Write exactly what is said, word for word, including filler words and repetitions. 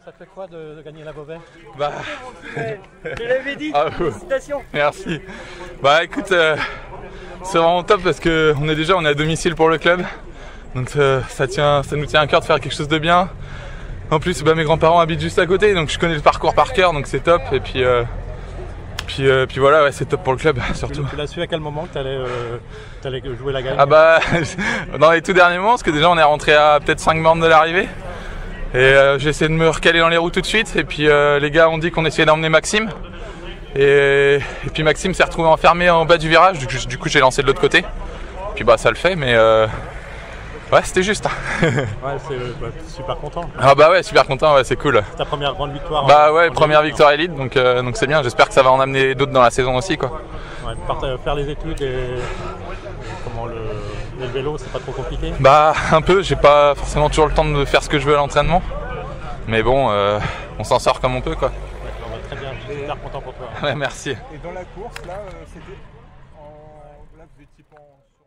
Alors ça te fait quoi de, de gagner la Bobet? Bah... Je l'avais dit, ah, félicitations. Merci. Bah écoute, euh, c'est vraiment top parce qu'on est déjà on est à domicile pour le club. Donc euh, ça, tient, ça nous tient à cœur de faire quelque chose de bien. En plus bah, mes grands-parents habitent juste à côté, donc je connais le parcours par cœur, donc c'est top. Et puis, euh, puis, euh, puis voilà, ouais, c'est top pour le club surtout. Tu l'as su à quel moment que tu allais, euh, t'allais jouer la gagne? Ah bah dans les tout derniers moments, parce que déjà on est rentré à peut-être cinq bornes de l'arrivée. Et euh, j'ai essayé de me recaler dans les roues tout de suite. Et puis euh, les gars ont dit qu'on essayait d'emmener Maxime. Et, et puis Maxime s'est retrouvé enfermé en bas du virage. Du, du coup j'ai lancé de l'autre côté. Et puis bah ça le fait, mais euh, ouais c'était juste. Ouais, c'est bah, super content. Ah bah ouais, super content, ouais, c'est cool. C'est ta première grande victoire. Bah en, ouais, en première élite, victoire élite, donc euh, donc c'est bien. J'espère que ça va en amener d'autres dans la saison aussi, quoi. Ouais, faire les études et comment le... Et le vélo, c'est pas trop compliqué? Bah un peu, j'ai pas forcément toujours le temps de faire ce que je veux à l'entraînement. Mais bon, euh, on s'en sort comme on peut, quoi. Ouais, on va très bien, je suis super content pour toi. Hein. Ouais, merci. Et dans la course, là, c'était en... là, vous étiez en...